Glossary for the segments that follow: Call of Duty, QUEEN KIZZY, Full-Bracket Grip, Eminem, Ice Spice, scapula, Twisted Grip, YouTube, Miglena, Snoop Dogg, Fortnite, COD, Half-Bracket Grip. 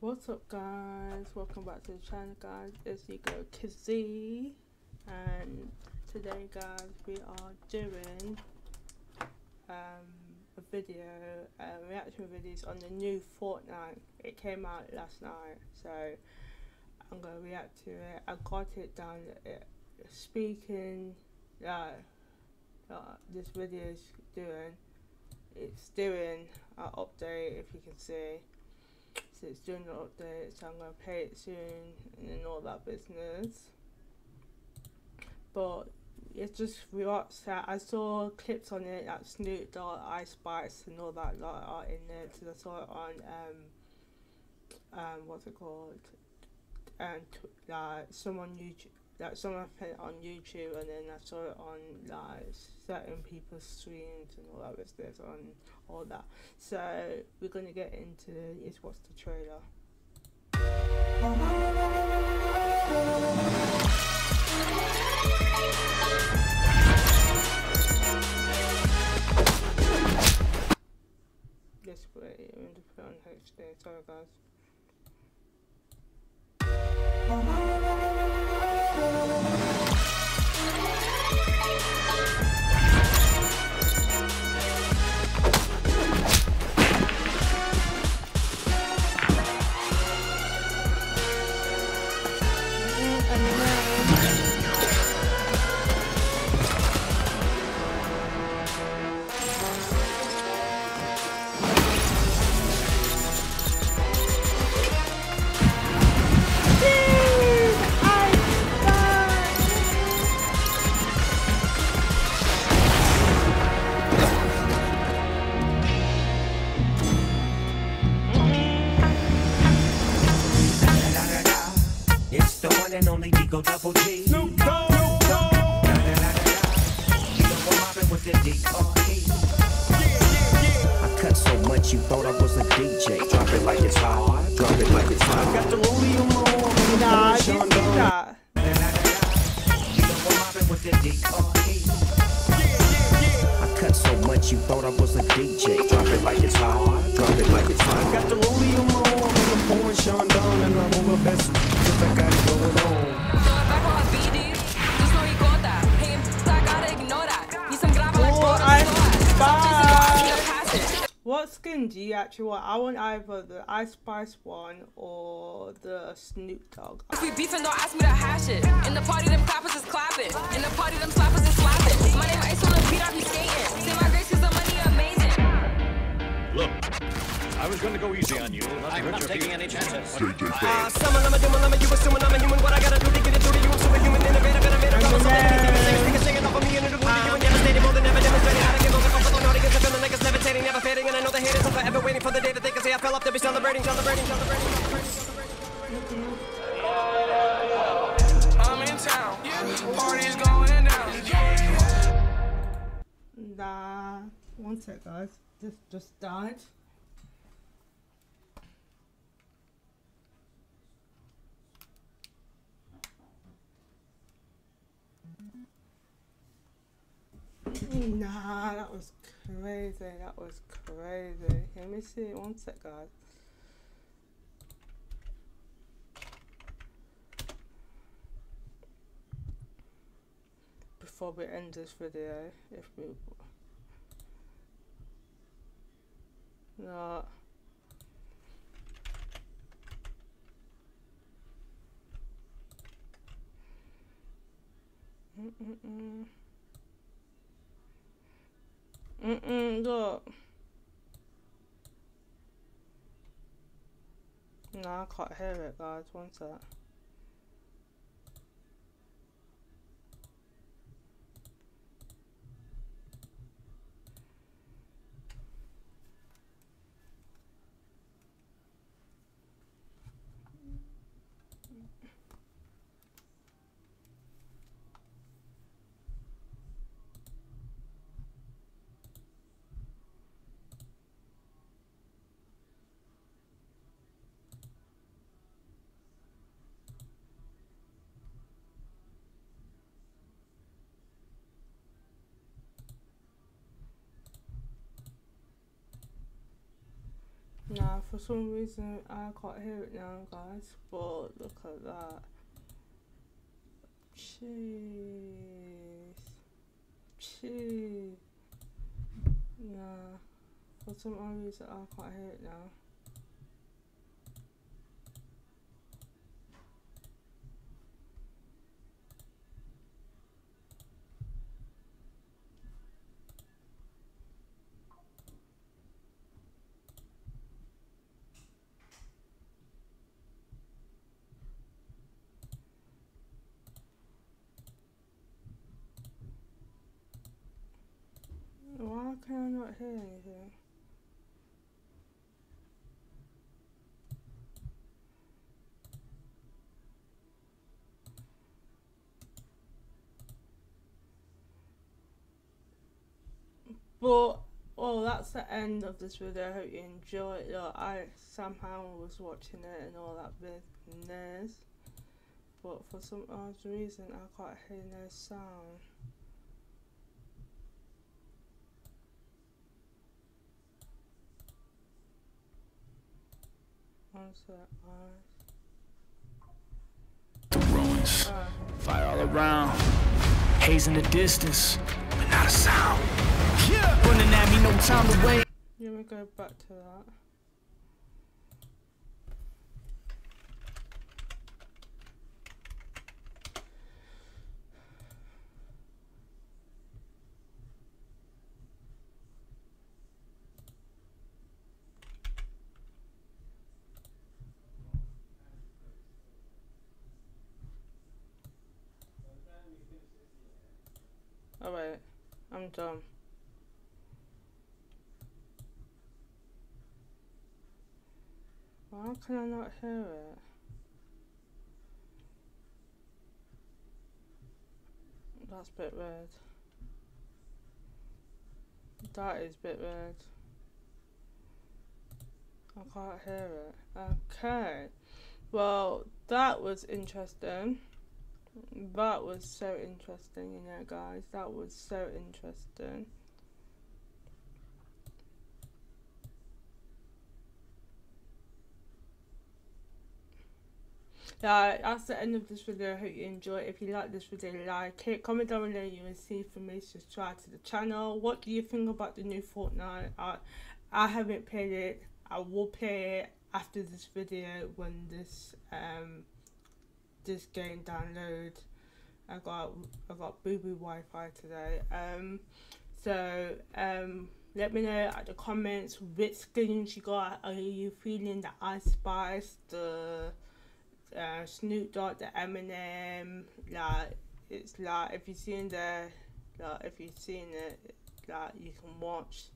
What's up, guys? Welcome back to the channel, guys. It's your girl Kizzy, and today, guys, we are doing a video, reaction videos on the new Fortnite. It came out last night, so I'm gonna react to it. I got it down. Speaking this video is doing, it's doing an update, if you can see. So it's doing an update, so I'm going to pay it soon and then all that business. But it's just reacts. I saw clips on it that Snoop Dogg, Ice Spice and all that lot are in there, because I saw it on what's it called, and someone put it on YouTube, and then I saw it on like certain people's streams and all that business on all that. So we're gonna get into is what's the trailer. Yes, wait, I'm gonna put it on HD. Sorry, guys. And only Dico Double G. Snoop Dogg. With the D-R-E. I cut so much you thought I was a DJ. Drop it like it's hot. Drop it like it's hot. Got the rolling on. Nah, you see that. With the D-R-E. I cut so much you thought I was a DJ. Drop it like it's hot. Drop it like it's hot. Got the rolling on. Pouring Sean down and I'm over best. If I got it going on. I got a BD. Just know he got that. Hey, I gotta ignore that. You some grabber like Ice Spice. What skin do you actually want? I want either the Ice Spice one or the Snoop Dogg. If we beefing, don't ask me to hash it. In the party, them clappers is clapping. In the party, them slappers is slapping. My name Ice on the beat, I be skating. Say my grace, cause the money amazing. Look. I was going to go easy on you. I'm not taking any chances. Someone, I'm a human, you assuming I'm a human. What I gotta do to get it through to you? I'm superhuman, innovative, and I made a promise. Niggas shaking off of me, and it will be devastating. More than ever demonstrating how to get over comfort. No, niggas are feeling like it's levitating, never fading. And I know the haters are forever waiting for the day that they can say I fell off. They'll be celebrating, I'm in town. Party's going down. Nah. One sec, guys. Just died. Nah, that was crazy. Let me see. One sec, guys. Before we end this video, if we... No. Look. No, I can't hear it, guys. One sec. Nah, for some reason I can't hear it now, guys. But look at that. Jeez. Jeez. Nah, for some odd reason I can't hear it now. Can I not hear anything? But, well, that's the end of this video. I hope you enjoyed it. I somehow was watching it and all that business, but for some odd reason I can't hear no sound. Ruins. Fire all around. Haze in the distance, but not a sound. Yeah. Running at me, no time to wait. Let me go back to that. Alright, I'm done. Why can I not hear it? That's a bit weird. That is a bit weird. I can't hear it. Okay. Well, that was interesting. That was so interesting, you know, guys. That was so interesting. Right, that's the end of this video. I hope you enjoyed it. If you like this video, like it. Comment down below your information. Subscribe to the channel. What do you think about the new Fortnite? I haven't played it. I will play it after this video when this this game download. I got boo-boo Wi-Fi today. So let me know at the comments which skins you got. Are you feeling the Ice Spice, the Snoop Dogg, the Eminem? Like, it's like if you've seen the, like if you've seen it, like you can watch.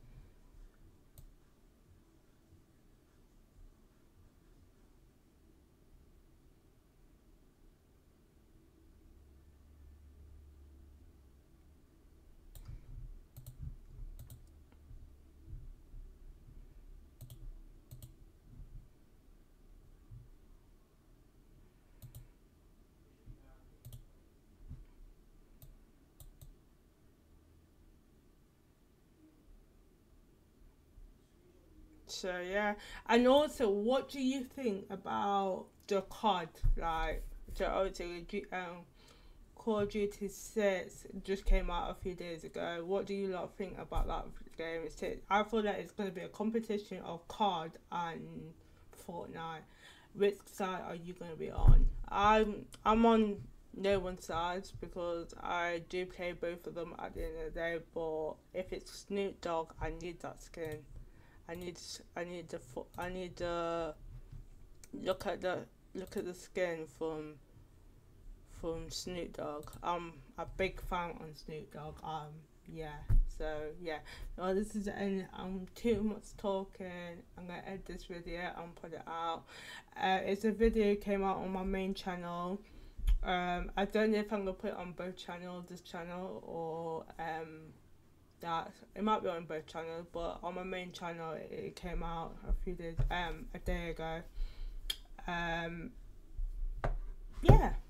So yeah, and also, what do you think about the COD, like Call of Duty 6 just came out a few days ago? What do you lot think about that game? I feel like it's going to be a competition of COD and Fortnite. Which side are you going to be on? I'm on no one's side because I do play both of them at the end of the day. But if it's Snoop Dogg, I need that skin. I need to look at the skin from Snoop Dogg. I'm a big fan on Snoop Dogg. Yeah. So yeah. Well, this is the end. I'm too much talking. I'm gonna edit this video and put it out. It's a video came out on my main channel. I don't know if I'm gonna put it on both channels, this channel or that it might be on both channels, but on my main channel it came out a few days a day ago. Yeah.